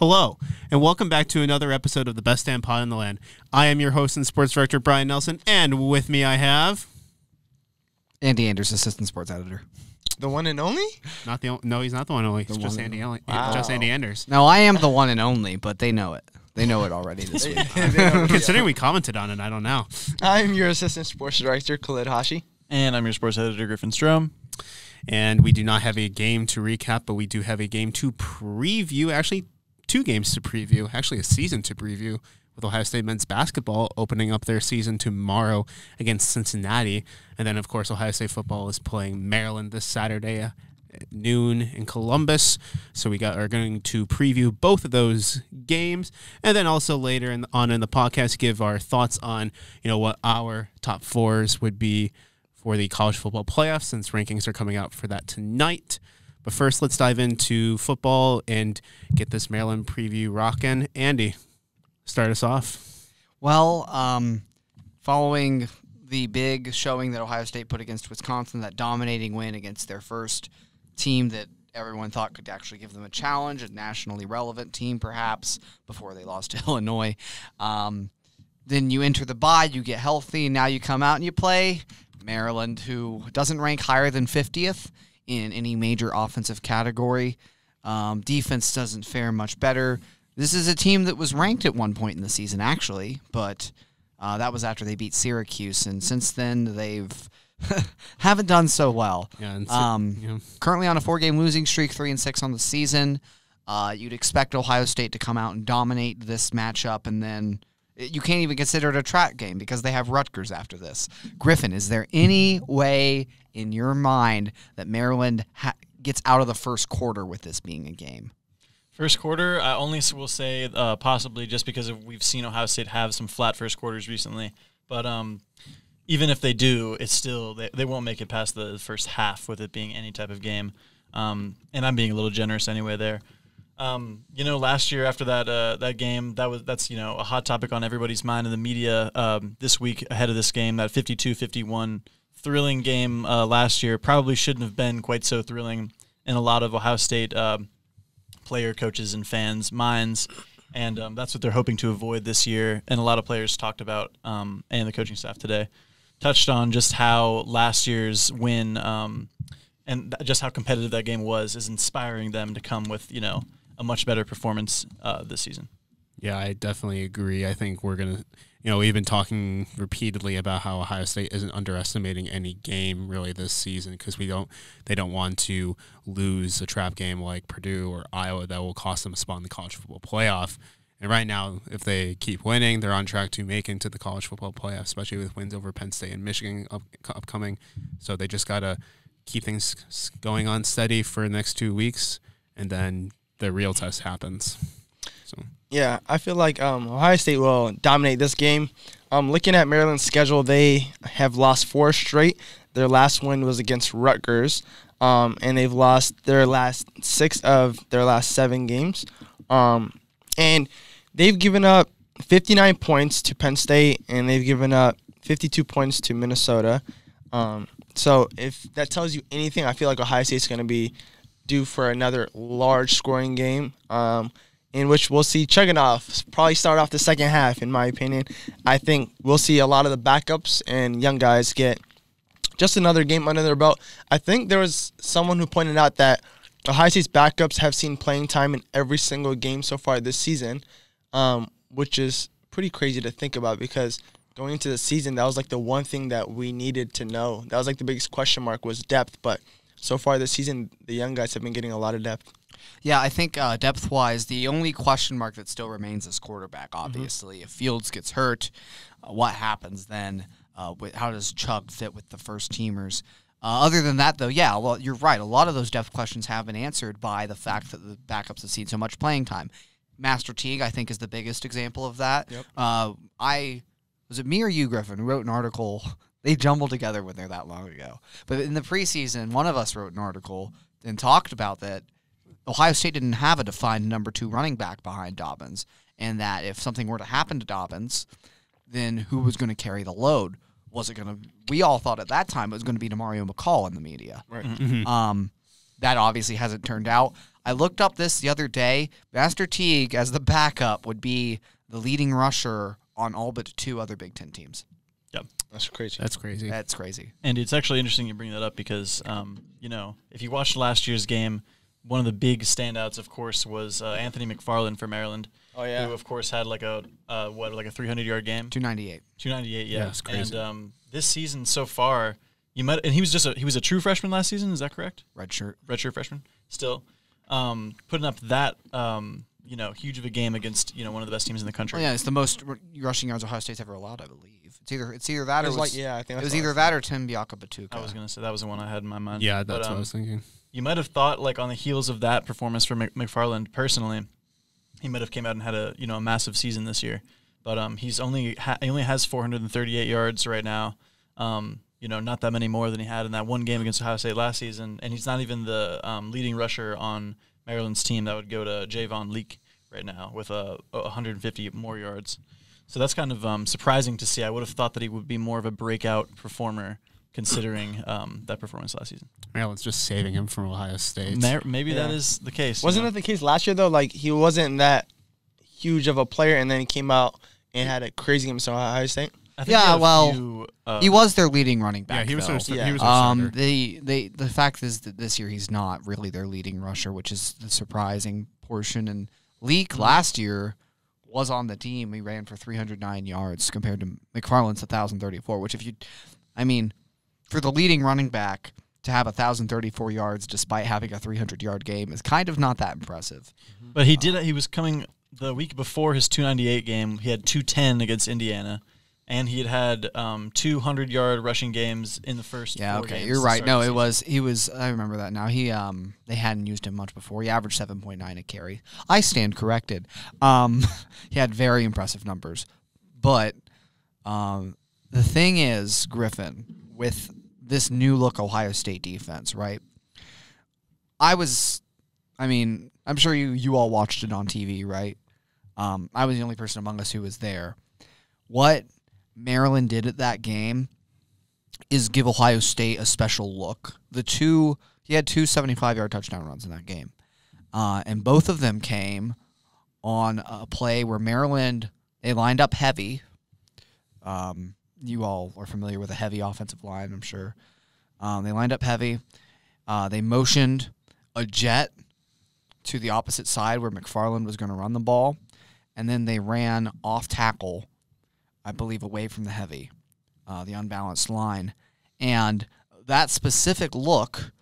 Hello, and welcome back to another episode of the Best Damn Pod in the Land. I am your host and sports director, Brian Nelson, and with me I have... Andy Anders, assistant sports editor. The one and only? Not the No, he's not the one and only. It's just Andy, just Andy Anders. No, I am the one and only, but they know it. They know it already this week. Considering we commented on it, I don't know. I'm your assistant sports director, Khalid Hashi. And I'm your sports editor, Griffin Strom. And we do not have a game to recap, but we do have a game to preview. Actually, two games to preview. Actually, a season to preview, with Ohio State men's basketball opening up their season tomorrow against Cincinnati. And then, of course, Ohio State football is playing Maryland this Saturday at noon in Columbus. So we are going to preview both of those games. And then also later on in the podcast, give our thoughts on, what our top fours would be for the college football playoffs, since rankings are coming out for that tonight. But first, let's dive into football and get this Maryland preview rocking. Andy, start us off. Well, following the big showing that Ohio State put against Wisconsin, that dominating win against their first team that everyone thought could actually give them a challenge, a nationally relevant team perhaps, before they lost to Illinois. Then you enter the bye, you get healthy, and now you come out and you play Maryland, who doesn't rank higher than 50th in any major offensive category. Defense doesn't fare much better. This is a team that was ranked at one point in the season, actually, but that was after they beat Syracuse, and since then they've haven't done so well. Yeah, currently on a four-game losing streak, 3-6 on the season. You'd expect Ohio State to come out and dominate this matchup, and then you can't even consider it a track game because they have Rutgers after this. Griffin, is there any way in your mind that Maryland gets out of the first quarter with this being a game? First quarter, I only will say possibly, just because we've seen Ohio State have some flat first quarters recently. But even if they do, it's still they won't make it past the first half with it being any type of game. And I'm being a little generous anyway there. Last year after that that game, that's a hot topic on everybody's mind in the media this week ahead of this game. That 52-51 thrilling game last year probably shouldn't have been quite so thrilling in a lot of Ohio State player, coaches, and fans' minds, and that's what they're hoping to avoid this year. And a lot of players talked about, and the coaching staff today touched on, just how last year's win and just how competitive that game was is inspiring them to come with a much better performance this season. Yeah, I definitely agree. I think we're going to, we've been talking repeatedly about how Ohio State isn't underestimating any game really this season, because they don't want to lose a trap game like Purdue or Iowa that will cost them a spot in the college football playoff. And right now, if they keep winning, they're on track to make into the college football playoff, especially with wins over Penn State and Michigan upcoming. So they just got to keep things going on steady for the next 2 weeks, and then the real test happens. So yeah, I feel like Ohio State will dominate this game. Looking at Maryland's schedule, they have lost 4 straight. Their last win was against Rutgers, and they've lost their last 6 of their last 7 games. And they've given up 59 points to Penn State, and they've given up 52 points to Minnesota. So if that tells you anything, I feel like Ohio State's going to be due for another large scoring game, in which we'll see Chugganoff probably start off the second half, in my opinion. I think we'll see a lot of the backups and young guys get just another game under their belt. I think there was someone who pointed out that Ohio State's backups have seen playing time in every single game so far this season, which is pretty crazy to think about, because going into the season, that was like the one thing that we needed to know. That was like the biggest question mark, was depth, but so far this season, the young guys have been getting a lot of depth. Yeah, I think depth-wise, the only question mark that still remains is quarterback, obviously. If Fields gets hurt, what happens then? How does Chubb fit with the first-teamers? Other than that, though, yeah, well, you're right. A lot of those depth questions have been answered by the fact that the backups have seen so much playing time. Master Teague, I think, is the biggest example of that. Yep. Was it me or you, Griffin, who wrote an article? They jumbled together when they're that long ago. But in the preseason, one of us wrote an article and talked about that Ohio State didn't have a defined number 2 running back behind Dobbins, and that if something were to happen to Dobbins, then who was going to carry the load? We all thought at that time it was going to be DeMario McCall in the media. Right. Mm-hmm. That obviously hasn't turned out. I looked up this the other day. Master Teague, as the backup, would be the leading rusher on all but two other Big Ten teams. Yep. That's crazy. That's crazy. That's crazy. And it's actually interesting you bring that up because, you know, if you watched last year's game, one of the big standouts, of course, was Anthony McFarland for Maryland. Oh, yeah. Who, of course, had like a, like a 300-yard game? 298. 298, yeah. That's crazy. And this season so far, you might, and he was just a, he was a true freshman last season, is that correct? Redshirt. Redshirt freshman, still. Putting up that, you know, huge of a game against, you know, one of the best teams in the country. Well, yeah, it's the most rushing yards Ohio State's ever allowed, I believe. It's either that or like, yeah, I think it was either that or Tim Biakabatuka. I was going to say that was the one I had in my mind. Yeah, that's what I was thinking. You might have thought, like, on the heels of that performance for McFarland personally, he might have came out and had a, you know, a massive season this year. But he's only he only has 438 yards right now. You know, not that many more than he had in that one game against Ohio State last season. And he's not even the leading rusher on Maryland's team. That would go to Jayvon Leake right now with 150 more yards. So that's kind of surprising to see. I would have thought that he would be more of a breakout performer considering that performance last season. Maryland's just saving him from Ohio State. Maybe that is the case. Wasn't that the case last year, though? Like, he wasn't that huge of a player, and then he came out and had a crazy game against Ohio State. Yeah, well, he was their leading running back. Yeah, he was their the fact is that this year he's not really their leading rusher, which is the surprising portion. And Leake last year was on the team. He ran for 309 yards compared to McFarland's 1,034, which if you, I mean, for the leading running back to have 1,034 yards despite having a 300-yard game is kind of not that impressive. Mm-hmm. But he did it. He was coming the week before his 298 game. He had 210 against Indiana. And he had 200-yard rushing games in the first. Yeah, okay, you're right. No, it was I remember that now. He they hadn't used him much before. He averaged 7.9 a carry. I stand corrected. He had very impressive numbers, but the thing is, Griffin, with this new look Ohio State defense, right? I mean, I'm sure you all watched it on TV, right? I was the only person among us who was there. What Maryland did at that game is give Ohio State a special look. He had two 75-yard touchdown runs in that game. And both of them came on a play where Maryland, they lined up heavy. You all are familiar with a heavy offensive line, I'm sure. They lined up heavy. They motioned a jet to the opposite side where McFarland was going to run the ball. And then they ran off tackle, I believe, away from the heavy, the unbalanced line. And that specific look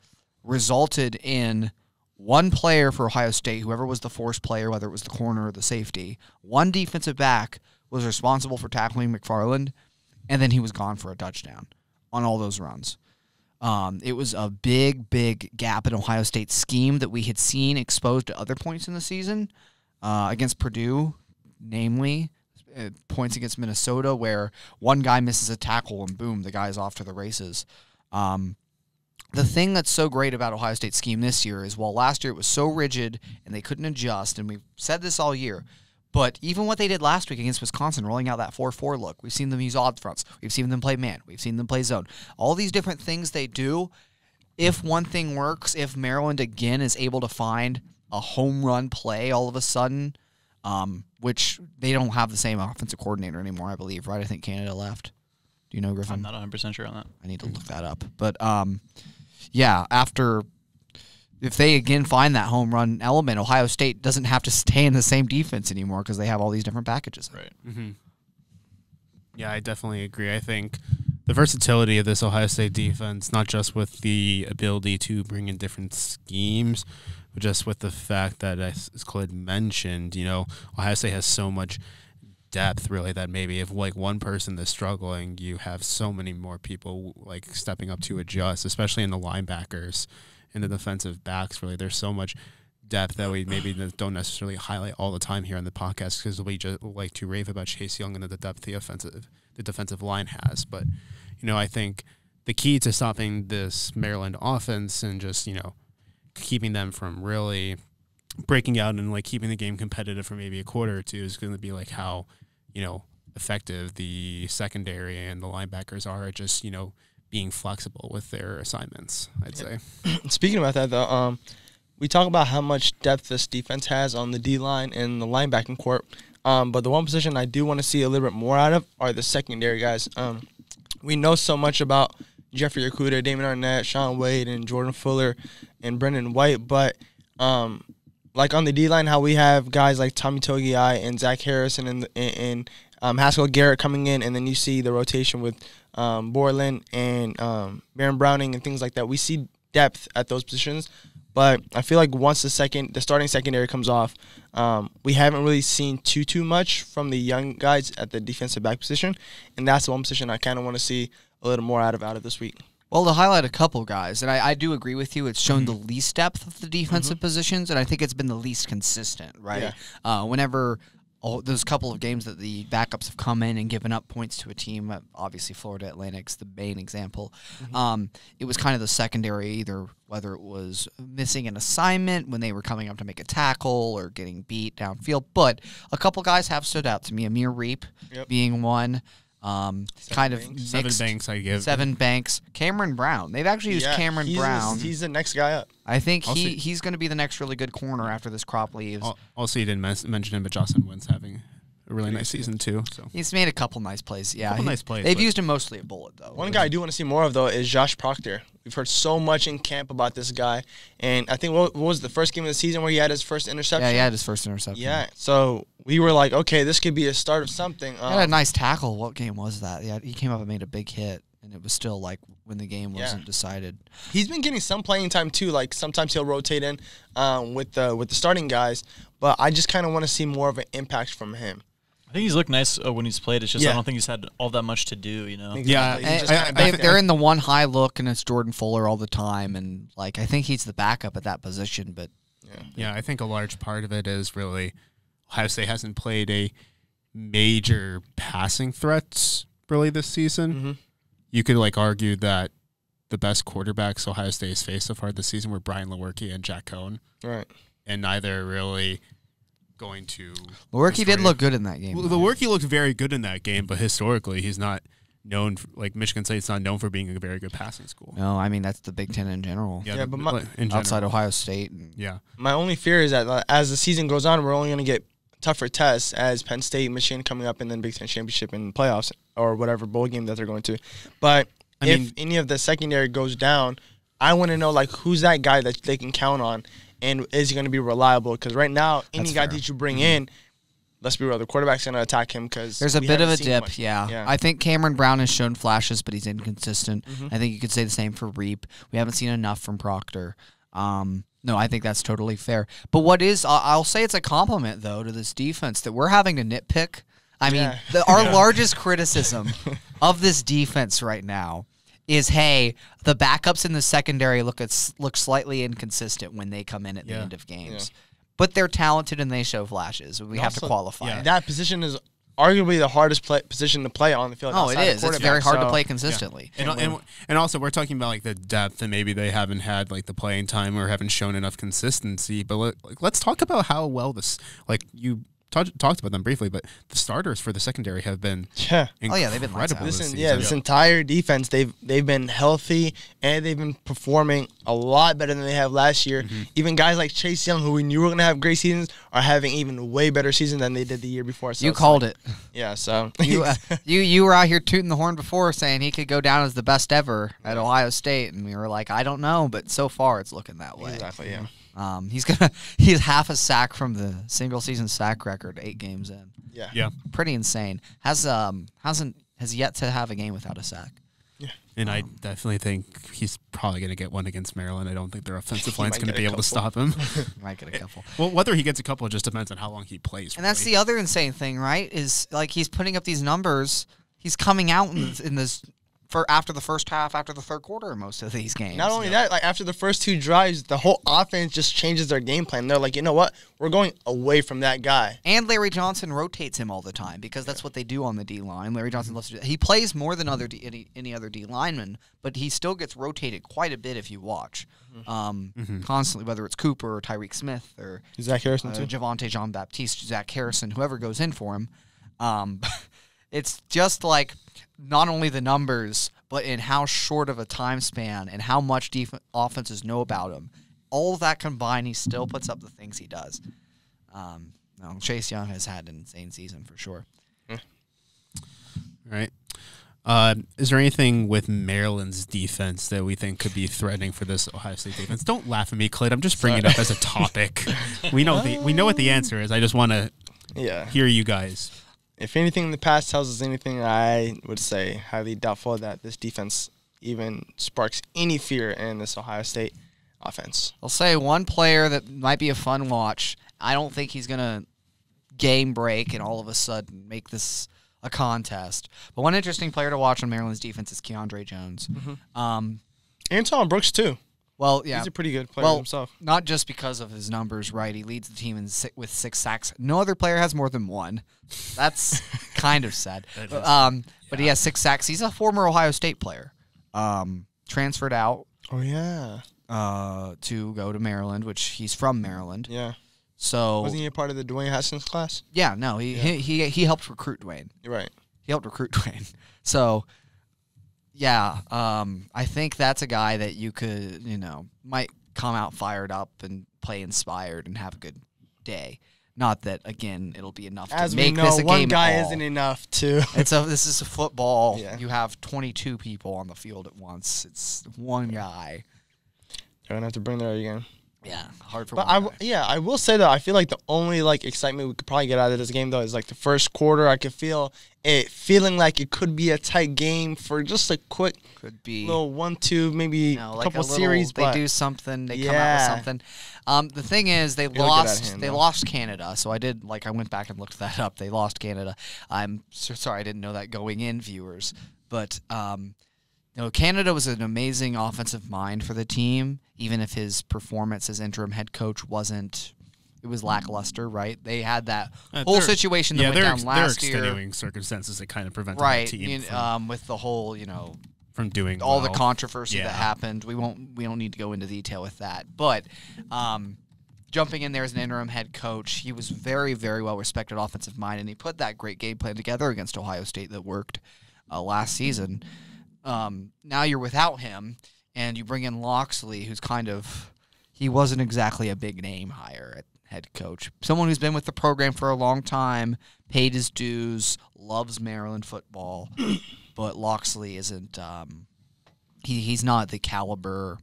resulted in one player for Ohio State, whoever was the force player, whether it was the corner or the safety, one defensive back was responsible for tackling McFarland, and then he was gone for a touchdown on all those runs. It was a big, big gap in Ohio State's scheme that we had seen exposed at other points in the season, against Purdue, namely, points against Minnesota where one guy misses a tackle and boom, the guy's off to the races. The thing that's so great about Ohio State's scheme this year is while last year it was so rigid and they couldn't adjust, and we've said this all year, but even what they did last week against Wisconsin, rolling out that 4-4 look, we've seen them use odd fronts, we've seen them play man, we've seen them play zone. All these different things they do, if one thing works, if Maryland again is able to find a home run play all of a sudden, which they don't have the same offensive coordinator anymore, I believe, right? I think Canada left. Do you know, Griffin? I'm not 100% sure on that. I need to look that up. But, yeah, if they again find that home run element, Ohio State doesn't have to stay in the same defense anymore because they have all these different packages. Right. Mm-hmm. Yeah, I definitely agree. I think the versatility of this Ohio State defense, not just with the ability to bring in different schemes, just with the fact that, as Clid mentioned, you know, Ohio State has so much depth, really, that maybe if, like, one person is struggling, you have so many more people, like, stepping up to adjust, especially in the linebackers and the defensive backs, really. There's so much depth that we maybe don't necessarily highlight all the time here on the podcast because we just like to rave about Chase Young and the depth the defensive line has. But, you know, I think the key to stopping this Maryland offense and just, you know, keeping them from really breaking out and like keeping the game competitive for maybe a quarter or two is going to be like how, you know, effective the secondary and the linebackers are at just, you know, being flexible with their assignments, I'd say. Speaking about that, though, we talk about how much depth this defense has on the D-line and the linebacking corps, but the one position I do want to see a little bit more out of are the secondary guys. We know so much about Jeffrey Okudah, Damon Arnette, Sean Wade, and Jordan Fuller, and Brendan White, but like on the D-line, how we have guys like Tommy Togiai and Zach Harrison and Haskell Garrett coming in, and then you see the rotation with Borland and Baron Browning and things like that. We see depth at those positions, but I feel like once the starting secondary comes off, we haven't really seen too much from the young guys at the defensive back position, and that's the one position I kind of want to see a little more out of this week. Well, to highlight a couple guys, and I do agree with you, it's shown the least depth of the defensive positions, and I think it's been the least consistent, right? Yeah. Whenever those couple of games that the backups have come in and given up points to a team, obviously Florida Atlantic's the main example, it was kind of the secondary, either whether it was missing an assignment when they were coming up to make a tackle or getting beat downfield. But a couple guys have stood out to me, Amir Riep being one. Seven Banks. Cameron Brown. They've actually used Cameron Brown. He's the next guy up. I think he's going to be the next really good corner after this crop leaves. Also, you didn't mention him, but Jocelyn Wynn's having a really nice season too. So he's made a couple nice plays. Yeah, they've used him mostly at bullet though. One guy I do want to see more of though is Josh Proctor. We've heard so much in camp about this guy, and I think what was the first game of the season where he had his first interception? Yeah, he had his first interception. Yeah, so we were like, okay, this could be a start of something. He had a nice tackle. What game was that? Yeah, he came up and made a big hit, and it was still like when the game wasn't decided. He's been getting some playing time too. Like sometimes he'll rotate in with the starting guys, but I just kind of want to see more of an impact from him. I think he's looked nice when he's played. It's just I don't think he's had all that much to do, you know? Exactly. Yeah. They're in the one high look, and it's Jordan Fuller all the time. And, like, I think he's the backup at that position. But yeah, I think a large part of it is really Ohio State hasn't played a major passing threat really this season. You could, like, argue that the best quarterbacks Ohio State has faced so far this season were Brian Lewerke and Jack Cohen. Right. And neither really – Lewerke did look good in that game. Lewerke looked very good in that game, but historically he's not known for, like Michigan State's not known for being a very good passing school. No, I mean that's the Big Ten in general. Yeah, but outside Ohio State. My only fear is that as the season goes on, we're only going to get tougher tests as Penn State, Michigan coming up, and then Big Ten championship and playoffs or whatever bowl game that they're going to. But if any of the secondary goes down, I want to know like who's that guy that they can count on. And is he going to be reliable? Because right now, any guy that you bring in, let's be real, the quarterback's going to attack him because there's a bit of a dip, yeah. I think Cameron Brown has shown flashes, but he's inconsistent. I think you could say the same for Reap. We haven't seen enough from Proctor. No, I think that's totally fair. But what is, I'll say it's a compliment, though, to this defense that we're having to nitpick. I mean, our largest criticism of this defense right now is, hey, the backups in the secondary look slightly inconsistent when they come in at the end of games. But they're talented and they show flashes. We have to qualify it. That position is arguably the hardest position to play on the field. Oh, it is. It's very hard to play consistently. And also we're talking about like the depth and maybe they haven't had like the playing time or haven't shown enough consistency. But let's talk about how well this – like you – talked about them briefly, but the starters for the secondary have been they've been incredible this entire defense. They've been healthy and they've been performing a lot better than they have last year. Even guys like Chase Young, who we knew were going to have great seasons, are having even way better season than they did the year before. So you called it, yeah. So you were out here tooting the horn before, saying he could go down as the best ever at Ohio State, and we were like, I don't know, but so far it's looking that way. Exactly, yeah. He's half a sack from the single season sack record 8 games in. Yeah. Pretty insane. Has yet to have a game without a sack. Yeah. And I definitely think he's probably going to get one against Maryland. I don't think their offensive line's going to be able to stop him. Might get a couple. Well, whether he gets a couple just depends on how long he plays. And that's the other insane thing, right? Is like he's putting up these numbers. He's coming out in this for after the first half, after the third quarter in most of these games. Not only that, like after the first 2 drives, the whole offense just changes their game plan. They're like, you know what? We're going away from that guy. And Larry Johnson rotates him all the time because that's what they do on the D-line. Larry Johnson loves to do that. He plays more than any other D-lineman, but he still gets rotated quite a bit if you watch. Constantly, whether it's Cooper or Tyreek Smith or Zach Harrison, Javonte Jean-Baptiste, Zach Harrison, whoever goes in for him. It's just like not only the numbers, but in how short of a time span and how much offenses know about him all that combined, he still puts up the things he does. No, Chase Young has had an insane season for sure. All right. Is there anything with Maryland's defense that we think could be threatening for this Ohio State defense? Don't laugh at me, Clint. I'm just bringing it up as a topic. We know what the answer is. I just want to hear you guys. If anything in the past tells us anything, I would say highly doubtful that this defense even sparks any fear in this Ohio State offense. I'll say one player that might be a fun watch. I don't think he's going to game break and all of a sudden make this – a contest. But one interesting player to watch on Maryland's defense is Keandre Jones. And Tom Brooks, too. Well, yeah. He's a pretty good player himself. Not just because of his numbers, right? He leads the team in with 6 sacks. No other player has more than 1. That's kind of sad. But he has 6 sacks. He's a former Ohio State player. Transferred out. Oh, yeah. To go to Maryland, which he's from Maryland. Yeah. So wasn't he a part of the Dwayne Haskins class? Yeah, no, he helped recruit Dwayne. You're right. He helped recruit Dwayne. So, yeah, I think that's a guy that you could, you know, might come out fired up and play inspired and have a good day. Not that again, it'll be enough to make this a game. As we know, one guy isn't enough to. This is a football. Yeah. You have 22 people on the field at once. It's one guy. You're gonna have to bring that again. Yeah, hard for one guy. I will say, though, I feel like the only, like, excitement we could probably get out of this game, though, is, like, the first quarter. I could feel it feeling like it could be a tight game for just a quick little 1-2, maybe a couple series. They do something. They come out with something. The thing is, they lost Canada. So I did, like, I went back and looked that up. They lost Canada. I'm so sorry I didn't know that going in, viewers. But, you know, Canada was an amazing offensive mind for the team, even if his performance as interim head coach wasn't – it was lackluster, right? They had that whole situation that went down last year. Yeah, there are extenuating circumstances that kind of prevented the team with the whole, you know – from doing all the controversy that happened. We don't need to go into detail with that. But jumping in there as an interim head coach, he was very, very well-respected offensive mind, and he put that great game plan together against Ohio State that worked last season. Now you're without him, and you bring in Loxley, who's kind of – he wasn't exactly a big-name hire at head coach. Someone who's been with the program for a long time, paid his dues, loves Maryland football, but Loxley isn't he's not the caliber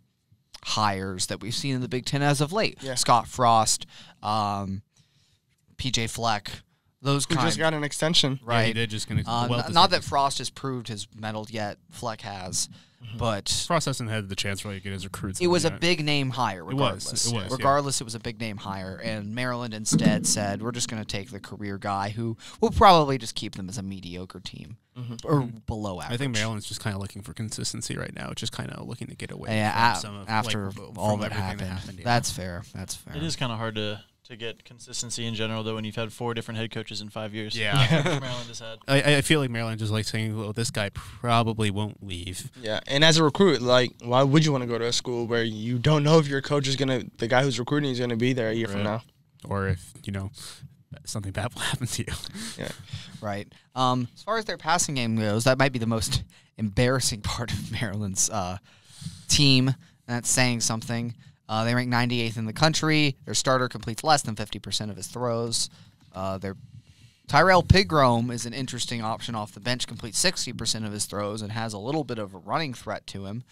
hires that we've seen in the Big Ten as of late. Yeah. Scott Frost, P.J. Fleck. Those kind. Who just got an extension. Right. Yeah, he did just not that Frost has proved his medal yet. Fleck has. But Frost hasn't had the chance really to get his recruits. It was a big-name hire regardless. It was a big-name hire. And Maryland instead said, we're just going to take the career guy who will probably just keep them as a mediocre team or below average. I think Maryland's just kind of looking for consistency right now. Just kind of looking to get away from all that happened. That's fair. That's fair. It is kind of hard to get consistency in general, though, when you've had 4 different head coaches in 5 years. Yeah. Maryland has had. I feel like Maryland just likes saying, well, this guy probably won't leave. Yeah, and as a recruit, like, why would you want to go to a school where you don't know if your coach is going to, the guy who's recruiting is going to be there a year from now? Or if, you know, something bad will happen to you. Yeah. Right. As far as their passing game goes, that might be the most embarrassing part of Maryland's team. That's saying something. They rank 98th in the country. Their starter completes less than 50% of his throws. Their Tyrell Pigrome is an interesting option off the bench, completes 60% of his throws and has a little bit of a running threat to him.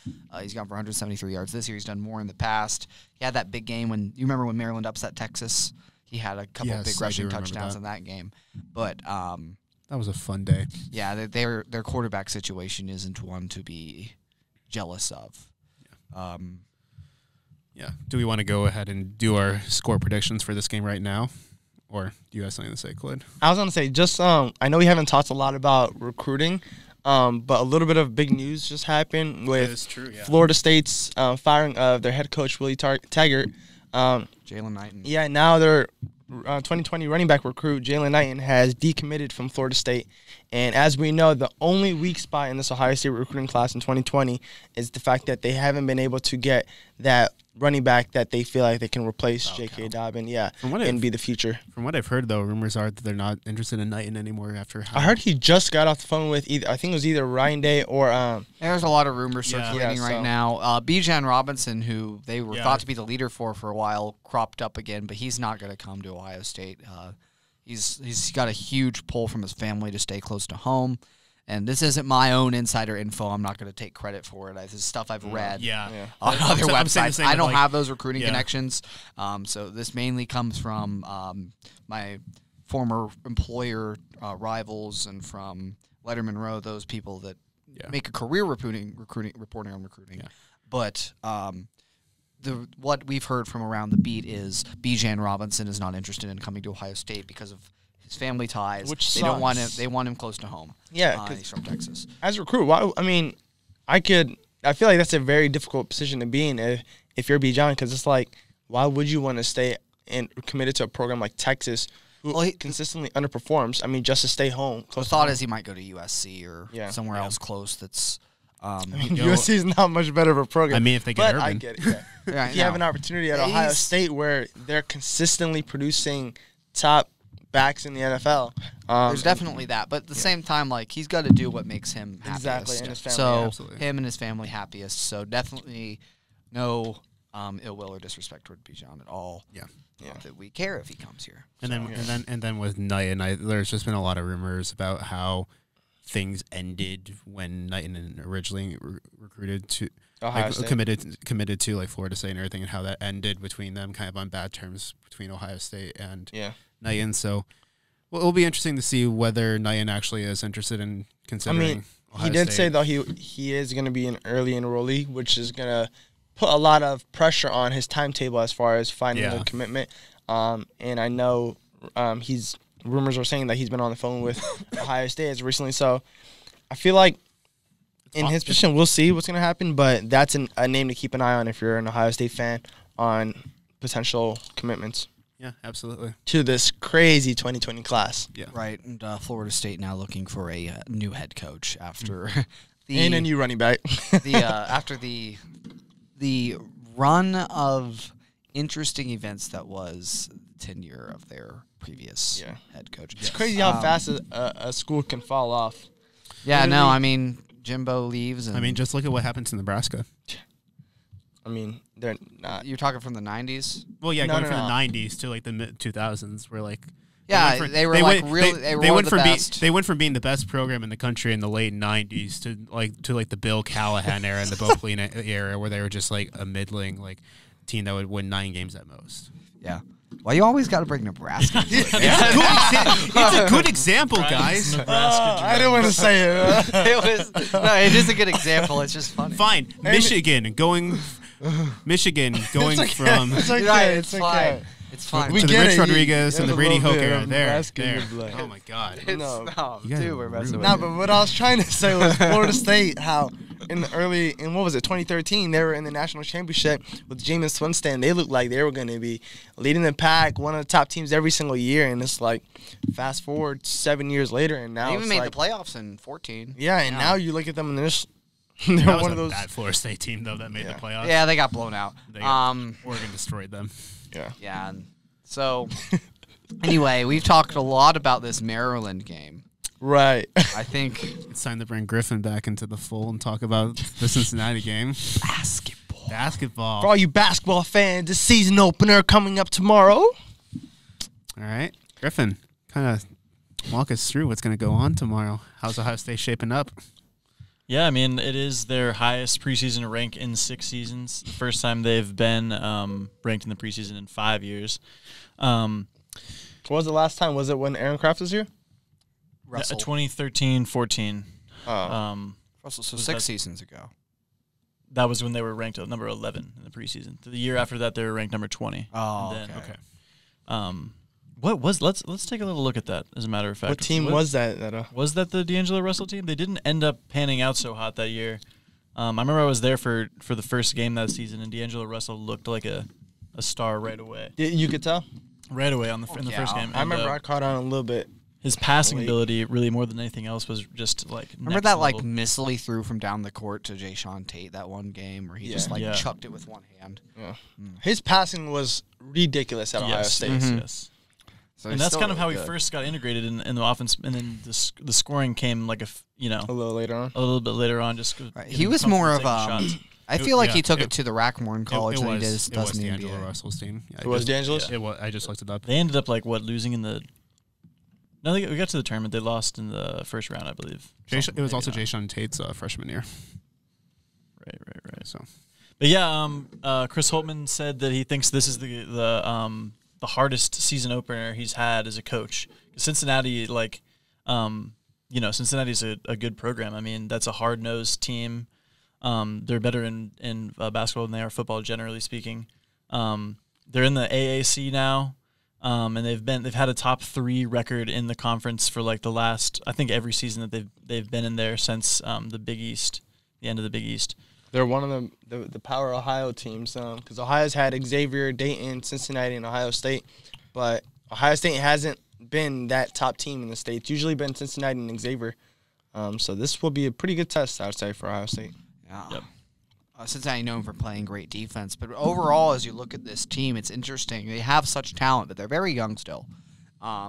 He's gone for 173 yards this year. He's done more in the past. He had that big game when – you remember when Maryland upset Texas? He had a couple big rushing touchdowns in that game. But that was a fun day. Yeah, their quarterback situation isn't one to be jealous of. Yeah. Yeah. Do we want to go ahead and do our score predictions for this game right now? Or do you have something to say, Clint? I was going to say, just I know we haven't talked a lot about recruiting, but a little bit of big news just happened with Florida State's firing of their head coach, Willie Taggart. Jalen Knighton. Yeah, now their 2020 running back recruit, Jalen Knighton, has decommitted from Florida State. And as we know, the only weak spot in this Ohio State recruiting class in 2020 is the fact that they haven't been able to get that – running back that they feel like they can replace J.K. Dobbins, and be the future. From what I've heard, though, rumors are that they're not interested in Knighton anymore after how. I heard he just got off the phone with either, I think it was either Ryan Day or there's a lot of rumors circulating right now. Bijan Robinson, who they were thought to be the leader for a while, cropped up again, but he's not going to come to Ohio State. He's got a huge pull from his family to stay close to home. And this isn't my own insider info. I'm not going to take credit for it. This is stuff I've read on other websites. I don't have those recruiting connections. So this mainly comes from my former employer rivals and from Letterman Row, those people that make a career reporting on recruiting. Yeah. But what we've heard from around the beat is Bijan Robinson is not interested in coming to Ohio State because of his family ties. Which they don't want him. They want him close to home. Yeah, he's from Texas. As a recruit, I feel like that's a very difficult position to be in if you're Bijan, because it's like, why would you want to stay and committed to a program like Texas, who consistently underperforms? I mean, just to stay home. The thought is he might go to USC or somewhere else close. That's USC is not much better of a program. I mean, if they get Urban, I get it. Yeah. If you have an opportunity at Ohio State where they're consistently producing top backs in the NFL. There's definitely that. But at the same time, like, he's got to do what makes him happiest. Exactly, and his family, him and his family happiest. So definitely no ill will or disrespect toward Bijan at all. Yeah. That we care if he comes here. And then with Knighton, there's just been a lot of rumors about how things ended when Knighton originally recruited to Ohio State. Committed to like Florida State and everything, and how that ended between them, kind of on bad terms between Ohio State and Knighton. So, well, it'll be interesting to see whether Knighton actually is interested in considering. I mean, Ohio State say though he is going to be an early enrollee, which is going to put a lot of pressure on his timetable as far as finding a commitment. And I know rumors are saying that he's been on the phone with Ohio State as recently. So, I feel like in his position, we'll see what's going to happen. But that's a name to keep an eye on if you're an Ohio State fan on potential commitments. Yeah, absolutely. To this crazy 2020 class. Yeah. Right, and Florida State now looking for a new head coach after and a new running back. After the run of interesting events that was the tenure of their previous head coach. It's crazy how fast a school can fall off. Yeah, I mean, Jimbo leaves. And I mean, just look at what happens in Nebraska. I mean, they're not. You're talking from the 90s? Well, yeah, going from the 90s to like the mid 2000s, where like they went from being the best program in the country in the late 90s to like the Bill Callahan era and the Bo Pelini era, where they were just like a middling like team that would win 9 games at most. Yeah. Well, you always got to bring Nebraska. It's a good example, guys. I didn't want to say it. It is a good example. It's just funny. Fine. Michigan going it's okay. from. It's okay. Right, it's fine. Okay. It's fine. We get Rich Rodriguez and the Brady Hoke era. There. Oh my God. We're messing with it. No, but what I was trying to say was Florida State, how in what was it, 2013, they were in the national championship with Jameis Winston. They looked like they were going to be leading the pack, one of the top teams every single year. And it's like, fast forward 7 years later, and now they even made the playoffs in 2014. Yeah, and now you look at them in this. That was one of those bad Florida State team though that made the playoffs. Yeah, they got blown out. Oregon destroyed them. Yeah. Yeah. So anyway, we've talked a lot about this Maryland game. Right. I think it's time to bring Griffin back into the fold and talk about the Cincinnati game. Basketball. For all you basketball fans, the season opener coming up tomorrow. All right, Griffin, kind of walk us through what's going to go on tomorrow. How's Ohio State shaping up? Yeah, I mean, it is their highest preseason rank in 6 seasons. The first time they've been ranked in the preseason in 5 years. What was the last time? Was it when Aaron Kraft was here? 2013-14. Russell, so 6 seasons ago. That was when they were ranked at number 11 in the preseason. The year after that, they were ranked number 20. Oh, okay. Let's take a little look at that. As a matter of fact, what team was that? Was that the D'Angelo Russell team? They didn't end up panning out so hot that year. I remember I was there for the first game that season, and D'Angelo Russell looked like a star right away. You could tell right away in the first game. I remember I caught on a little bit. His passing ability, really more than anything else, was just like. Remember that level. Like missile he threw from down the court to Ja'Shawn Tate that one game where he just like chucked it with one hand. Yeah. Mm. His passing was ridiculous at Ohio State. Mm-hmm. Yes. So and that's kind of really how he first got integrated in the offense, and then the scoring came like a little later on. A little bit later on, just he was more of a. I feel like he took it to the rack more in college than he did his does in the NBA. D'Angelo Russell's team. Yeah, it was D'Angelo's. Yeah. It was. I just looked it up. They ended up like losing in the. No, we got to the tournament. They lost in the first round, I believe. It was also Ja'Shawn Tate's freshman year. Right. So, but yeah, Chris Holtmann said that he thinks this is the hardest season opener he's had as a coach. Cincinnati, Cincinnati's a good program. I mean, that's a hard-nosed team. They're better in basketball than they are football, generally speaking. They're in the AAC now. And they've had a top 3 record in the conference for like the last, I think, every season that they've been in there since the end of the Big East. They're one of the Power Ohio teams because Ohio's had Xavier, Dayton, Cincinnati, and Ohio State, but Ohio State hasn't been that top team in the state. It's usually been Cincinnati and Xavier, so this will be a pretty good test, I would say, for Ohio State. Yeah. Yep. Cincinnati known for playing great defense, but overall, as you look at this team, it's interesting. They have such talent, but they're very young still. I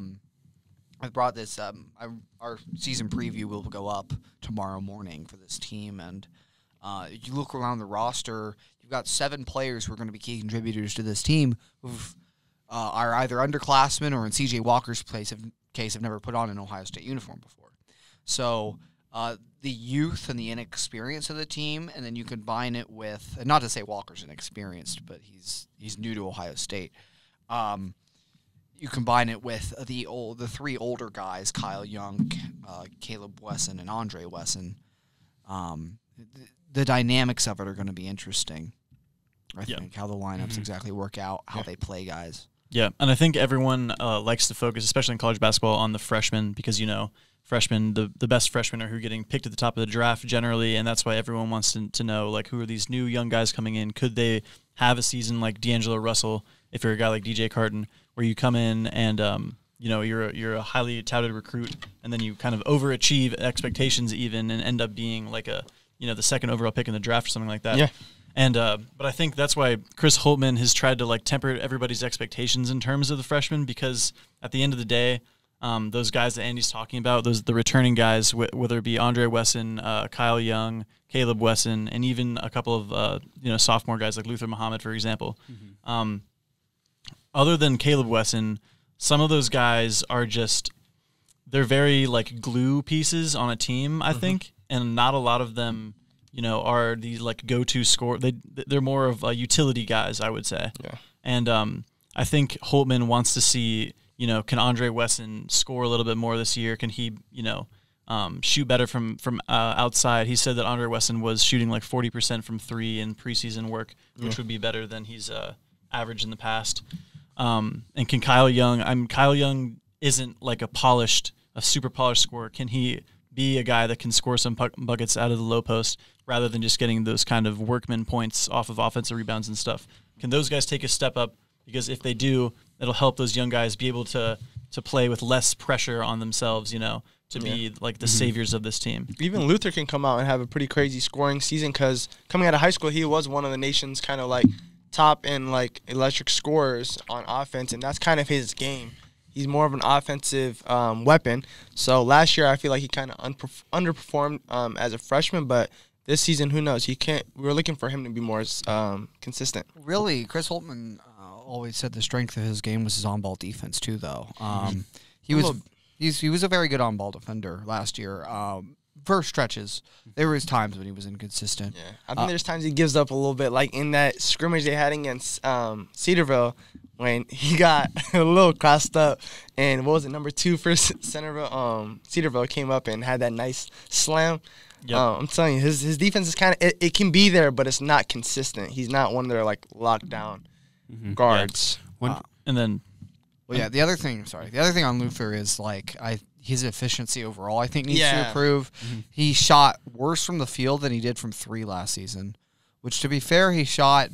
brought this. Our season preview will go up tomorrow morning for this team, and you look around the roster. You've got 7 players who are going to be key contributors to this team, who are either underclassmen or, in C.J. Walker's case, have never put on an Ohio State uniform before. So. The youth and the inexperience of the team, and then you combine it with, and not to say Walker's inexperienced, but he's new to Ohio State. You combine it with the 3 older guys, Kyle Young, Caleb Wesson, and Andre Wesson. The dynamics of it are going to be interesting. I think how the lineups exactly work out, how they play guys. Yeah, and I think everyone likes to focus, especially in college basketball, on the freshmen because, freshmen, the best freshmen are who are getting picked at the top of the draft generally, and that's why everyone wants to know, who are these new young guys coming in? Could they have a season like D'Angelo Russell, if you're a guy like DJ Carton, where you come in and, you're a highly touted recruit, and then you kind of overachieve expectations even and end up being the 2nd overall pick in the draft or something like that. Yeah. And but I think that's why Chris Holtmann has tried to, temper everybody's expectations in terms of the freshmen, because at the end of the day, those guys that Andy's talking about, the returning guys, whether it be Andre Wesson, Kyle Young, Caleb Wesson, and even a couple of sophomore guys like Luther Muhammad, for example. Mm-hmm. Other than Caleb Wesson, some of those guys are just they're very glue pieces on a team, I think, and not a lot of them are these go-to score. They're more of utility guys, I would say. Yeah. And I think Holtmann wants to see. Can Andre Wesson score a little bit more this year? Can he, shoot better from outside? He said that Andre Wesson was shooting 40% from 3 in preseason work, which would be better than he's averaged in the past. And can Kyle Young? Kyle Young isn't a super polished scorer. Can he be a guy that can score some buckets out of the low post rather than just getting those kind of workman points off of offensive rebounds and stuff? Can those guys take a step up? Because if they do, it'll help those young guys be able to play with less pressure on themselves, to be the saviors of this team. Even Luther can come out and have a pretty crazy scoring season because coming out of high school, he was one of the nation's kind of top and electric scorers on offense, and that's kind of his game. He's more of an offensive weapon. So last year I feel like he kind of underperformed as a freshman, but this season, who knows? We're looking for him to be more consistent. Really, Chris Holtmann always said the strength of his game was his on-ball defense too. Though he was a very good on-ball defender last year. For stretches, there was times when he was inconsistent. Yeah, I think there's times he gives up a little bit, like in that scrimmage they had against Cedarville when he got a little crossed up. And what was it, number 2 for Centerville? Cedarville came up and had that nice slam. Yep. I'm telling you, his defense is kind of it can be there, but it's not consistent. He's not one of their lockdown. Mm-hmm. Guards, the other thing. Sorry, the other thing on Luther is his efficiency overall. I think needs to improve. Mm-hmm. He shot worse from the field than he did from 3 last season, which to be fair, he shot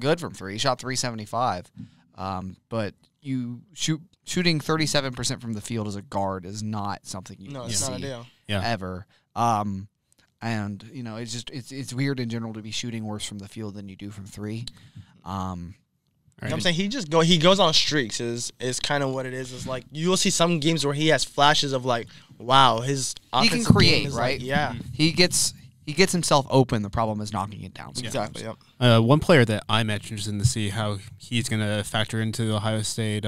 good from 3. He shot 375, but you shoot shooting 37% from the field as a guard is not something you can see ever. And you know, it's just it's weird in general to be shooting worse from the field than you do from three. Right. You know what I'm saying, he goes on streaks is kind of what it is. It's like you will see some games where he has flashes of like, wow, his offensive he can create, is right? Like, yeah, he gets himself open. The problem is knocking it down. Exactly. Yep. One player that I'm interested in to see how he's going to factor into the Ohio State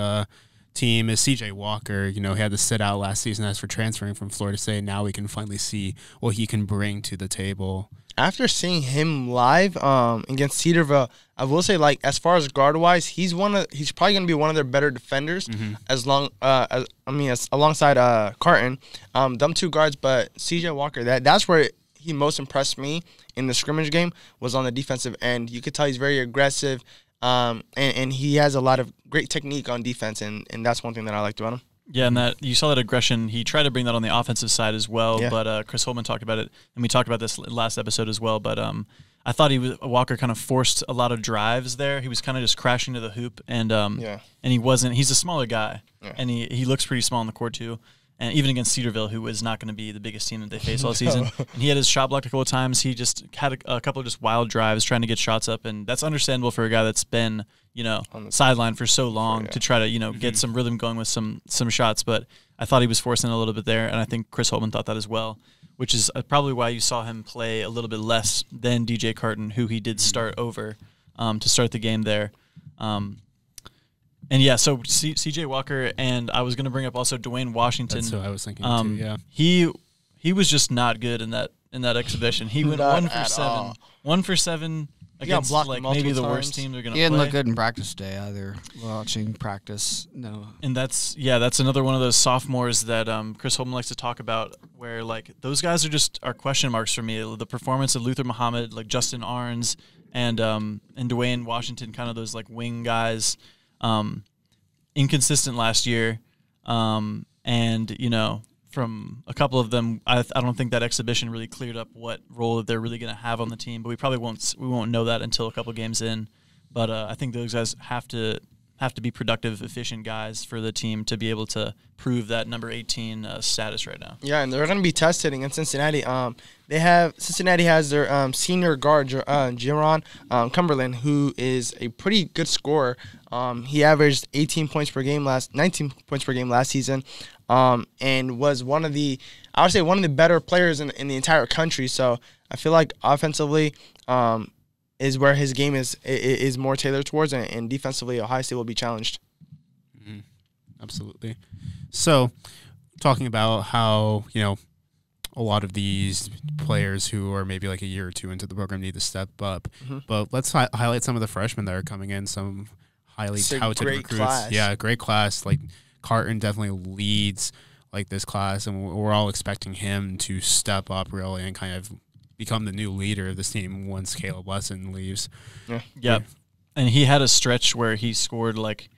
team is C.J. Walker. You know, he had to sit out last season as for transferring from Florida State. Now we can finally see what he can bring to the table. After seeing him live against Cedarville, I will say, like, as far as guard wise, he's probably gonna be one of their better defenders. Alongside Carton, them two guards. But C.J. Walker, that's where he most impressed me in the scrimmage game was on the defensive end. You could tell he's very aggressive, and he has a lot of great technique on defense, and that's one thing that I liked about him. Yeah, and that you saw that aggression. He tried to bring that on the offensive side as well, but Chris Holtmann talked about it, and we talked about this last episode as well. But I thought Walker kind of forced a lot of drives there. He was kind of just crashing to the hoop, and he wasn't. He's a smaller guy, and he looks pretty small on the court too. And even against Cedarville, who is not going to be the biggest team that they face all season, and he had his shot blocked a couple of times. He just had a couple of just wild drives trying to get shots up, and that's understandable for a guy that's been, you know, sidelined for so long to try to, you know, get some rhythm going with some shots. But I thought he was forcing a little bit there, and I think Chris Holtmann thought that as well, which is probably why you saw him play a little bit less than DJ Carton, who he did start over to start the game there. And, yeah, so C.J. Walker, and I was going to bring up also Dwayne Washington. That's what I was thinking, too, yeah. He was just not good in that exhibition. He went 1 for 7. 1 for 7 against, like, maybe the worst team they're going to play. He didn't look good in practice day either, watching practice. No. And that's another one of those sophomores that Chris Holtmann likes to talk about where, like, those guys are question marks for me. The performance of Luther Muhammad, like Justin Ahrens, and Dwayne Washington, kind of those, like, wing guys. Inconsistent last year, and you know, from a couple of them, I don't think that exhibition really cleared up what role they're really going to have on the team. But we probably won't know that until a couple games in. But I think those guys have to be productive, efficient guys for the team to be able to prove that number 18 status right now. Yeah, and they're going to be tested against Cincinnati. Cincinnati has their senior guard, Jaron Cumberland, who is a pretty good scorer. He averaged 19 points per game last season, and was one of the better players in the entire country. So I feel like offensively, is where his game is more tailored towards, and defensively, Ohio State will be challenged. Absolutely. So, talking about how, you know, a lot of these players who are maybe like a year or two into the program need to step up, but let's highlight some of the freshmen that are coming in. Some highly touted recruits. Class. Yeah, great class. Like Carton definitely leads like this class, and we're all expecting him to step up really and kind of become the new leader of this team once Caleb Wesson leaves. Yeah. And he had a stretch where he scored like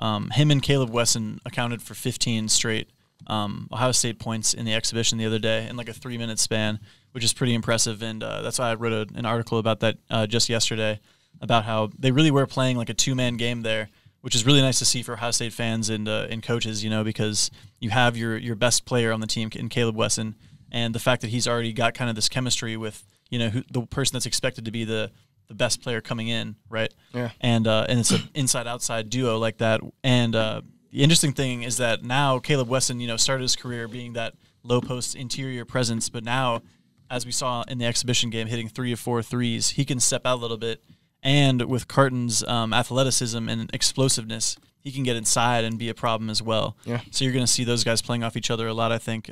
him and Caleb Wesson accounted for 15 straight Ohio State points in the exhibition the other day in like a 3-minute span, which is pretty impressive. And that's why I wrote an article about that just yesterday about how they really were playing like a 2-man game there, which is really nice to see for Ohio State fans and coaches, you know, because you have your best player on the team in Caleb Wesson. And the fact that he's already got kind of this chemistry with, you know, the person that's expected to be the best player coming in, right? Yeah. And it's an inside-outside duo like that. And the interesting thing is that now Caleb Wesson, you know, started his career being that low-post interior presence, but now, as we saw in the exhibition game, hitting 3 of 4 threes, he can step out a little bit. And with Carton's athleticism and explosiveness, he can get inside and be a problem as well. Yeah. So you're going to see those guys playing off each other a lot, I think,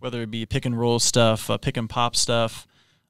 whether it be pick-and-roll stuff, pick-and-pop stuff,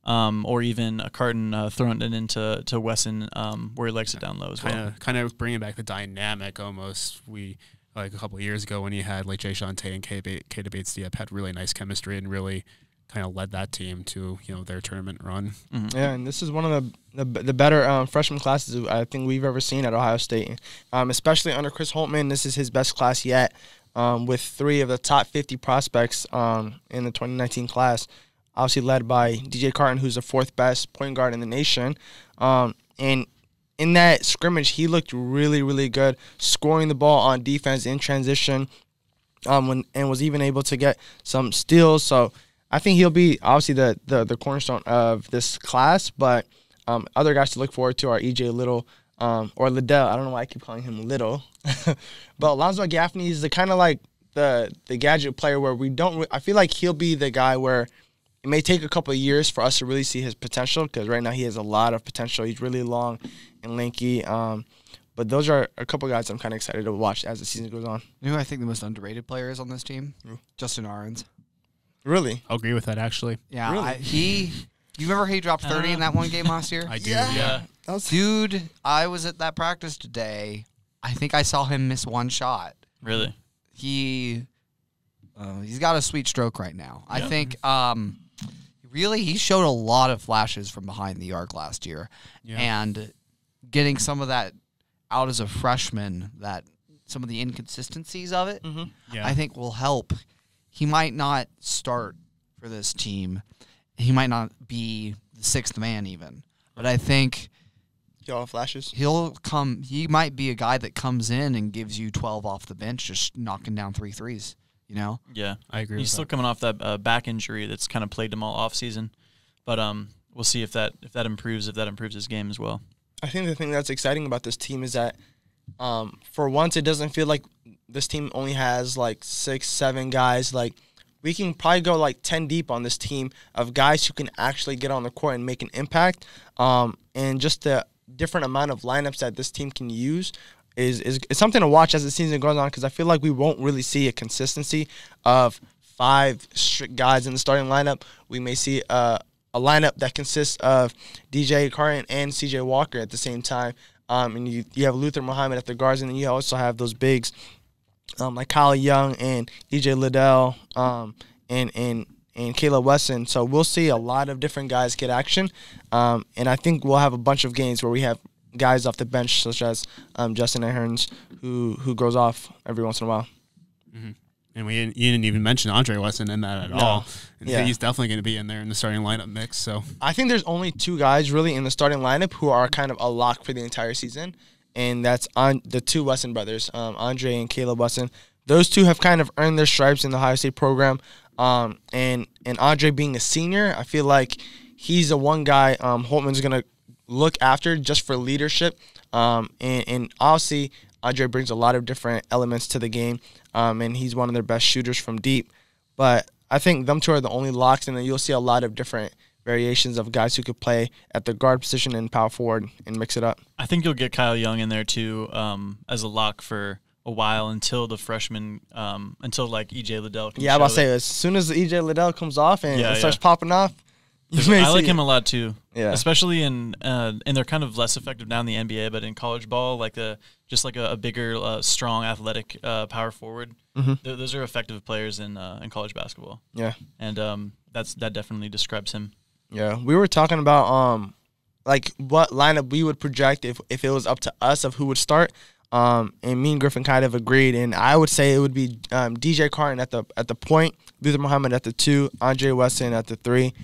or even a Carton throwing it into Wesson where he likes it down low as well. Kind of bringing back the dynamic almost. We, like a couple of years ago when you had like Jay Shante and Kata Bates-Diop had really nice chemistry and really kind of led that team to, you know, their tournament run. Yeah, and this is one of the better freshman classes I think we've ever seen at Ohio State, especially under Chris Holtmann. This is his best class yet, with 3 of the top 50 prospects in the 2019 class, obviously led by DJ Carton, who's the 4th best point guard in the nation. And in that scrimmage, he looked really, really good, scoring the ball on defense in transition, and was even able to get some steals. So I think he'll be obviously the cornerstone of this class. But other guys to look forward to are E.J. Liddell, or Liddell. I don't know why I keep calling him Liddell. But Alonzo Gaffney is the kind of like the gadget player where we don't. I feel like he'll be the guy where it may take a couple of years for us to really see his potential, because right now he has a lot of potential. He's really long and lanky. But those are a couple guys I'm kind of excited to watch as the season goes on. You know who I think the most underrated player is on this team? Who? Justin Ahrens. Really? I'll agree with that, actually. Yeah. Really? You remember he dropped 30 in that one game last year? I do. Yeah. Dude, I was at that practice today. I think I saw him miss one shot. Really? He's got a sweet stroke right now. Yeah. I think really, he showed a lot of flashes from behind the arc last year. Yeah. And getting some of that out as a freshman, that some of the inconsistencies of it, I think will help. He might not start for this team. He might not be the sixth man even. But I think y'all flashes. He might be a guy that comes in and gives you 12 off the bench, just knocking down 3 threes. You know? Yeah, I agree. He's still coming off that back injury that's kind of plagued him all off season, but we'll see if that improves his game as well. I think the thing that's exciting about this team is that for once it doesn't feel like this team only has like 6-7 guys. Like we can probably go like 10 deep on this team of guys who can actually get on the court and make an impact. And just the different amount of lineups that this team can use is something to watch as the season goes on, because I feel like we won't really see a consistency of 5 strict guys in the starting lineup. We may see a lineup that consists of DJ Carton and C.J. Walker at the same time. And you have Luther Muhammad at the guards, and then you also have those bigs like Kyle Young and E.J. Liddell and Caleb Wesson. So we'll see a lot of different guys get action, and I think we'll have a bunch of games where we have guys off the bench, such as Justin Ahrens, who goes off every once in a while. Mm-hmm. And you didn't even mention Andre Wesson in that at all. And yeah. He's definitely going to be in there in the starting lineup mix. So I think there's only 2 guys really in the starting lineup who are kind of a lock for the entire season, and that's on the 2 Wesson brothers, Andre and Caleb Wesson. Those 2 have kind of earned their stripes in the Ohio State program. And Andre being a senior, I feel like he's the one guy Holtmann's going to look after just for leadership, and obviously Andre brings a lot of different elements to the game, and he's one of their best shooters from deep. But I think them 2 are the only locks, and then you'll see a lot of different variations of guys who could play at the guard position and power forward and mix it up. I think you'll get Kyle Young in there too as a lock for a while until the freshman, until like E.J. Liddell comes. Yeah, I was about to say, as soon as E.J. Liddell comes off and it starts popping off, I like him a lot too, especially in and they're kind of less effective now in the NBA, but in college ball, like a bigger, strong, athletic power forward. Mm-hmm. Those are effective players in college basketball. Yeah, and that definitely describes him. Yeah, we were talking about like what lineup we would project if it was up to us of who would start. And me and Griffin kind of agreed, and I would say it would be DJ Carton at the point, Luther Muhammad at the 2, Andre Wesson at the 3.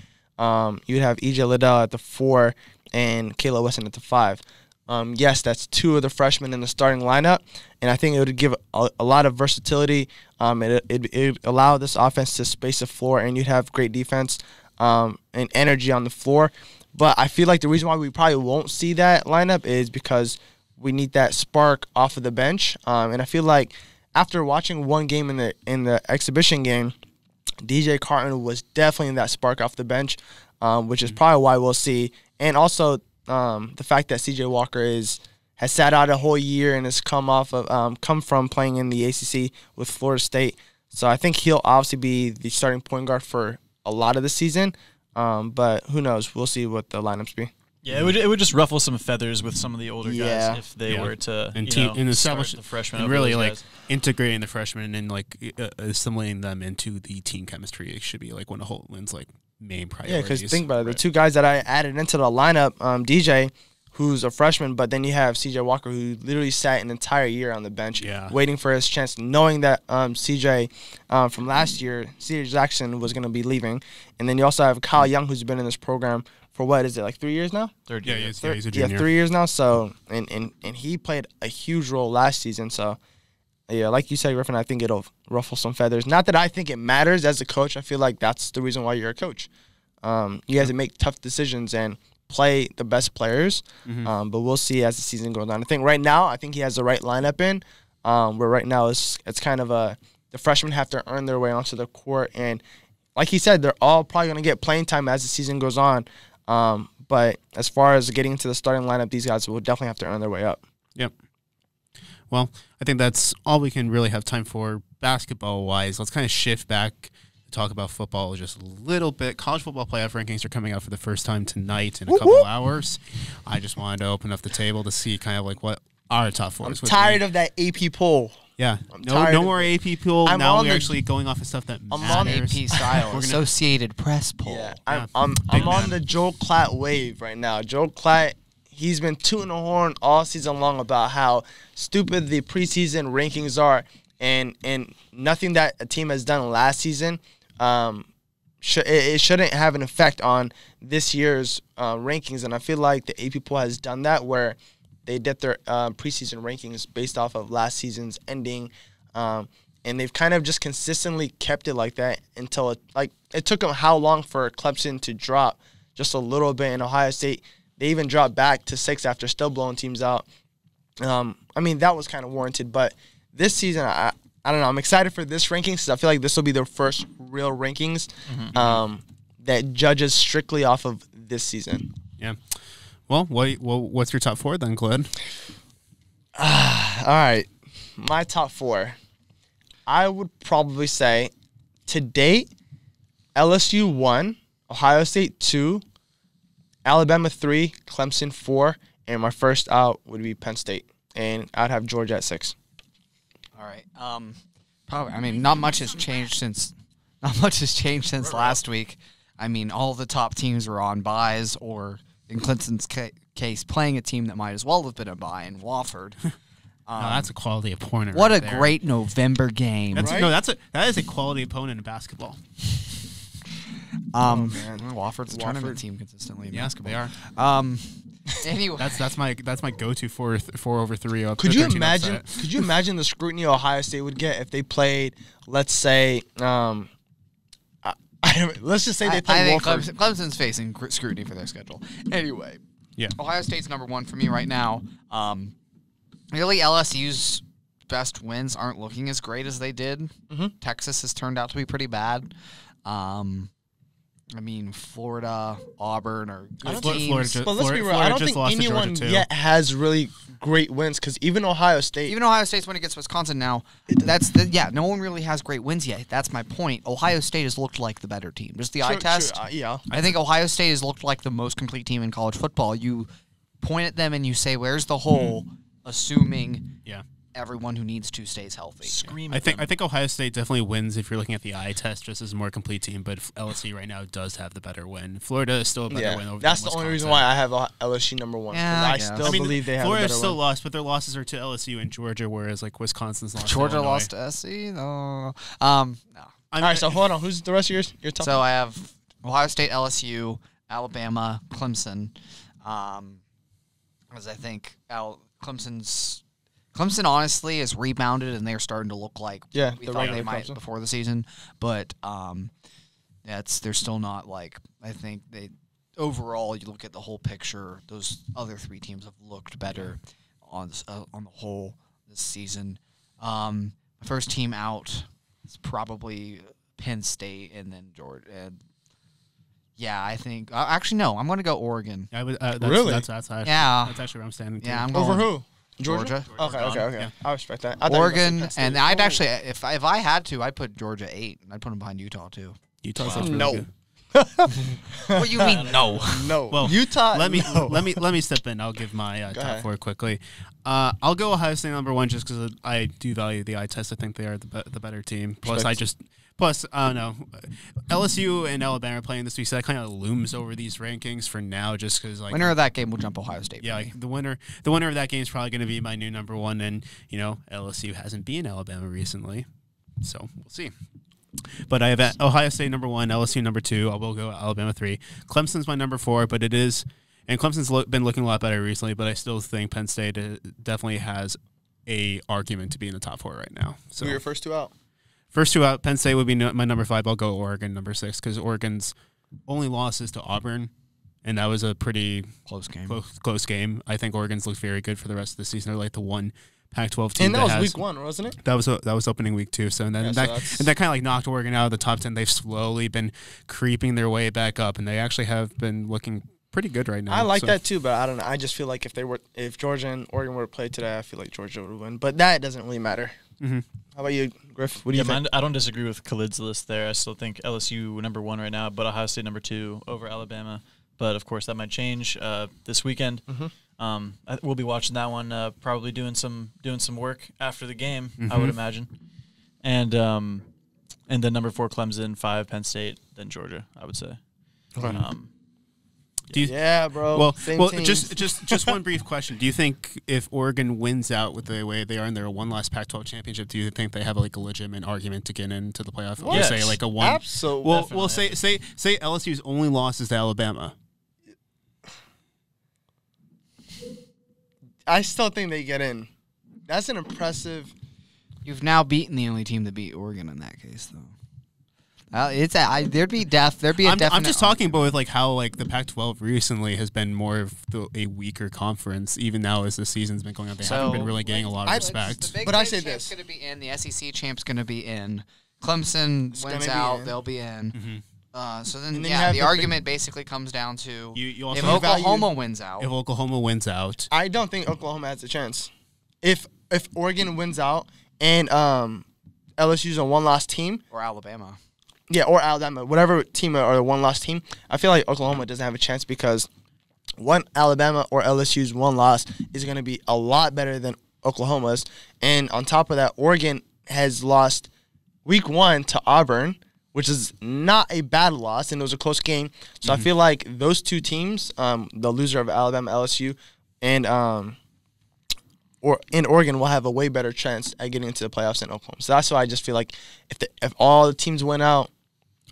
You'd have E.J. Liddell at the 4 and Caleb Wesson at the 5. Yes, that's 2 of the freshmen in the starting lineup, and I think it would give a lot of versatility. It allow this offense to space the floor, and you'd have great defense and energy on the floor. But I feel like the reason why we probably won't see that lineup is because we need that spark off of the bench. And I feel like after watching one game in the exhibition game, DJ Carton was definitely that spark off the bench, which is probably why we'll see. And also the fact that C.J. Walker has sat out a whole year and has come from playing in the ACC with Florida State. So I think he'll obviously be the starting point guard for a lot of the season. But who knows? We'll see what the lineups be. Yeah, it would just ruffle some feathers with some of the older guys if they were to establish the freshmen. And really, like, integrating the freshmen and, like, assimilating them into the team chemistry. It should be, like, one of Holtmann's, like, main priorities. Yeah, because think about it. The 2 guys that I added into the lineup, DJ who's a freshman, but then you have C.J. Walker, who literally sat an entire year on the bench, waiting for his chance, knowing that C.J. From last year, C.J. Jackson was going to be leaving. And then you also have Kyle Young, who's been in this program for what is it, like 3 years now? Third year, he's a junior. 3 years now. So and he played a huge role last season. So, yeah, like you said, Griffin, I think it'll ruffle some feathers. Not that I think it matters as a coach. I feel like that's the reason why you're a coach. You guys make tough decisions and play the best players, but we'll see as the season goes on. I think right now, I think he has the right lineup in, where right now it's kind of the freshmen have to earn their way onto the court. And like he said, they're all probably going to get playing time as the season goes on. But as far as getting into the starting lineup, these guys will definitely have to earn their way up. Yep. Well, I think that's all we can really have time for basketball-wise. Let's kind of shift back. Talk about football just a little bit. College football playoff rankings are coming out for the first time tonight in a couple hours. I just wanted to open up the table to see kind of like what our top four is. I'm tired of that AP poll. Yeah. No more AP poll. Now we're actually going off of stuff that matters. I'm on AP style. Associated Press poll. Yeah, I'm on the Joel Klatt wave right now. Joel Klatt, he's been tooting the horn all season long about how stupid the preseason rankings are and nothing that a team has done last season it shouldn't have an effect on this year's rankings, and I feel like the AP poll has done that, where they did their preseason rankings based off of last season's ending, and they've kind of just consistently kept it like that until it took them how long for Clemson to drop just a little bit, and Ohio State, they even dropped back to 6 after still blowing teams out. I mean, that was kind of warranted, but this season I don't know. I'm excited for this rankings because I feel like this will be their first real rankings that judges strictly off of this season. Yeah. Well, what's your top four then, Glenn? All right. My top four. I would probably say, to date, LSU 1, Ohio State 2, Alabama 3, Clemson 4, and my first out would be Penn State. And I'd have Georgia at 6. All right. Probably. I mean, not much has changed since last week. I mean, all the top teams were on buys, or in Clemson's case, playing a team that might as well have been a buy in Wofford. No, that's a quality opponent. What right a there. Great November game! That's, right? No, that is a quality opponent in basketball. Wofford's a tournament team consistently in basketball. Yeah, they are. Anyway, that's my go-to 4/3. Could you imagine? Upset. Could you imagine the scrutiny Ohio State would get if they played? Let's say, let's just say they played Wofford. Clemson's facing scrutiny for their schedule. Anyway, yeah, Ohio State's #1 for me right now. Really, LSU's best wins aren't looking as great as they did. Texas has turned out to be pretty bad. I mean, Florida, Auburn, or good teams. But let's be real. I don't think anyone yet has really great wins, because even Ohio State's win against Wisconsin now. No one really has great wins yet. That's my point. Ohio State has looked like the better team. Just the eye test. Yeah, I think Ohio State has looked like the most complete team in college football. You point at them and you say, "Where's the hole?" Assuming everyone who needs to stays healthy. Scream. I think Ohio State definitely wins if you're looking at the eye test just as a more complete team, but LSU right now does have the better win. Florida is still a better win over That's the Wisconsin. Only reason why I have LSU #1. Yeah, I believe they have Florida still win. Lost, but their losses are to LSU and Georgia, whereas like Wisconsin's lost. Georgia lost to SC? No. No. All right, so hold on. Who's the rest of your top? So I have Ohio State, LSU, Alabama, Clemson. Because I think Clemson honestly is rebounded, and they're starting to look like we thought they might before the season. But they're still not like I think they overall. You look at the whole picture; those other three teams have looked better on the whole this season. The first team out is probably Penn State, and then Georgia. Yeah, I think. Actually, no, I'm going to go Oregon. Really? That's actually where I'm standing. Yeah, I'm going over who? Georgia? Okay. Yeah. I respect that. Oregon, and I'd actually, if I had to, I'd put Georgia 8, and I'd put them behind Utah too. Utah's really good. What do you mean no? No. Well, Utah. Let me step in. I'll give my top four quickly. I'll go Ohio State #1 just because I do value the eye test. I think they are the better team. Plus, I just Plus, I don't know, LSU and Alabama are playing this week, so that kind of looms over these rankings for now, just because, like, winner of that game will jump Ohio State. Yeah, like, the winner of that game is probably going to be my new number one, and, you know, LSU hasn't beaten Alabama recently, so we'll see. But I have at Ohio State number one, LSU number two. I will go Alabama three. Clemson's my number four, but it is, and Clemson's been looking a lot better recently. But I still think Penn State definitely has a argument to be in the top four right now. So who are your first two out? First two out, Penn State would be my number five. I'll go Oregon number six, because Oregon's only loss is to Auburn, and that was a pretty close game. I think Oregon's looked very good for the rest of the season. They're like the one Pac-12 team. And that was week one, wasn't it? That was opening week two. So, and then, yeah, that kind of like knocked Oregon out of the top 10. They've slowly been creeping their way back up, and they actually have been looking pretty good right now. I like that too, but I don't know. I just feel like if Georgia and Oregon were to play today, I feel like Georgia would win. But that doesn't really matter. Mm-hmm. How about you, Griff? What do you think? I don't disagree with Khalid's list there. I still think LSU number one right now, but Ohio State number two over Alabama. But of course, that might change this weekend. Mm-hmm. We'll be watching that one, probably doing some work after the game, mm-hmm. I would imagine. And then number four, Clemson, five, Penn State, then Georgia, I would say. Okay. Yeah, bro. Well, just one brief question. Do you think if Oregon wins out with the way they are in their one last Pac-12 championship, do you think they have like a legitimate argument to get into the playoff? Yes. Or say like a one. Absolutely. Well, say LSU's only loss is to Alabama. I still think they get in. That's an impressive. You've now beaten the only team that beat Oregon in that case, though. There'd be death. There'd be a definite. I'm just talking about with like how like the Pac-12 recently has been more of a weaker conference. Even now, as the season's been going on, they haven't been really getting a lot of respect. But I say this: going to be in the SEC champ's going to be in. Clemson wins out, they'll be in. Mm-hmm. So then yeah, the argument basically comes down to if Oklahoma wins out. If Oklahoma wins out, I don't think Oklahoma has a chance. If Oregon wins out and LSU's a one-loss team or Alabama. Yeah, or Alabama, whatever team or the one-loss team, I feel like Oklahoma doesn't have a chance because one Alabama or LSU's one loss is going to be a lot better than Oklahoma's. And on top of that, Oregon has lost week one to Auburn, which is not a bad loss, and it was a close game. So mm-hmm. I feel like those two teams, the loser of Alabama, LSU, and Oregon will have a way better chance at getting into the playoffs than Oklahoma. So that's why I just feel like if all the teams went out,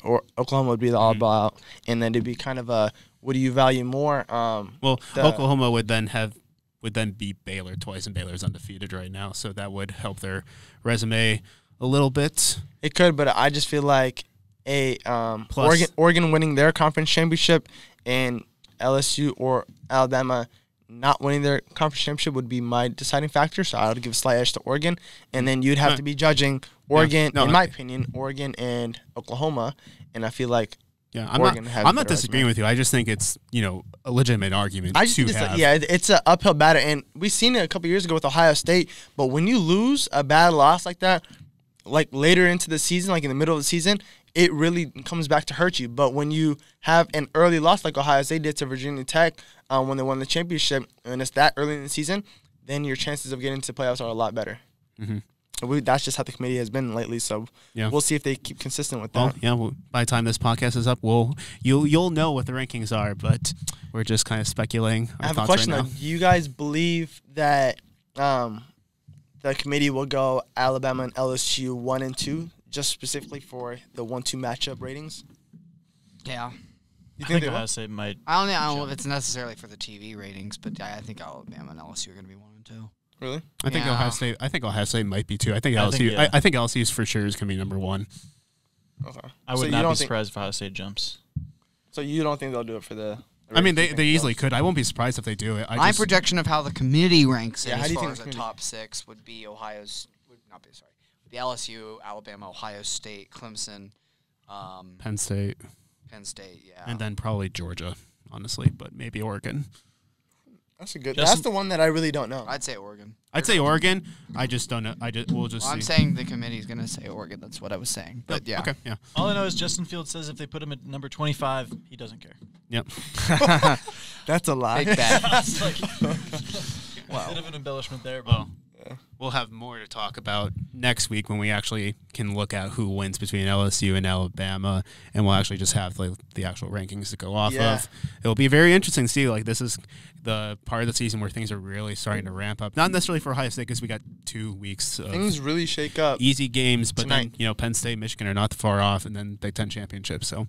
or Oklahoma would be the oddball out, and then it'd be kind of a what do you value more? Oklahoma would then beat Baylor twice, and Baylor's undefeated right now, so that would help their resume a little bit. It could, but I just feel like Oregon winning their conference championship and LSU or Alabama not winning their conference championship would be my deciding factor. So I would give a slight edge to Oregon, and then you'd have to be judging Oregon. No, in my opinion, Oregon and Oklahoma, and I feel like I'm not disagreeing with you. I just think it's a legitimate argument to have. Yeah, it's an uphill battle, and we've seen it a couple years ago with Ohio State. But when you lose a bad loss like that, like later into the season, like in the middle of the season, it really comes back to hurt you. But when you have an early loss like Ohio State did to Virginia Tech when they won the championship, and it's that early in the season, then your chances of getting to playoffs are a lot better. Mm-hmm. That's just how the committee has been lately. So we'll see if they keep consistent with that. Well, by the time this podcast is up, you'll know what the rankings are, but we're just kind of speculating. I have a question though. Do you guys believe that the committee will go Alabama and LSU 1 and 2? Just specifically for the 1-2 matchup ratings? Yeah. You think Ohio State might. I don't know if it's necessarily for the TV ratings, but I think Alabama and LSU are going to be 1 and 2. Really? I think Ohio State might be 2. I think LSU for sure is going to be number 1. Okay. I would not be surprised if Ohio State jumps. So you don't think they'll do it for the I mean, they easily could. I won't be surprised if they do it. My projection of how the committee ranks it as far as the top 6 would be the LSU, Alabama, Ohio State, Clemson, Penn State, yeah, and then probably Georgia, honestly, but maybe Oregon. That's a good. That's the one that I really don't know. I'd say Oregon. I'd say Oregon. I just don't know. We'll see. I'm saying the committee's gonna say Oregon. That's what I was saying. But yeah. Okay. Yeah. All I know is Justin Fields says if they put him at number 25, he doesn't care. Yep. That's a lie. Big bad. Wow. A bit of an embellishment there, but. Yeah. We'll have more to talk about next week when we actually can look at who wins between LSU and Alabama, and we'll actually just have like the actual rankings to go off of. It'll be very interesting to see. Like, this is the part of the season where things are really starting to ramp up. Not necessarily for Ohio State, because we got 2 weeks of things really shake up. Easy games, but tonight, then Penn State, Michigan are not far off, and then Big Ten championship. So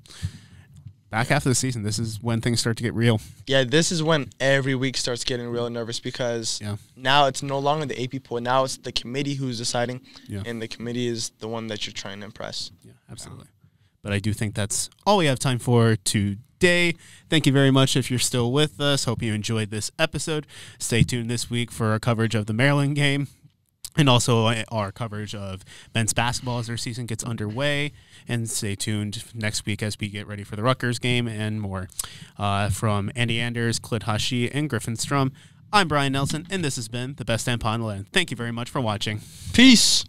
back half of the season, this is when things start to get real. Yeah, this is when every week starts getting real nervous, because now it's no longer the AP poll. Now it's the committee who's deciding, and the committee is the one that you're trying to impress. Yeah, absolutely. But I do think that's all we have time for today. Thank you very much if you're still with us. Hope you enjoyed this episode. Stay tuned this week for our coverage of the Maryland game, and also our coverage of men's basketball as their season gets underway. And stay tuned next week as we get ready for the Rutgers game and more. From Andy Anders, Clid Hashi, and Griffin Strum, I'm Brian Nelson, and this has been The Best Damn Pond Land. Thank you very much for watching. Peace.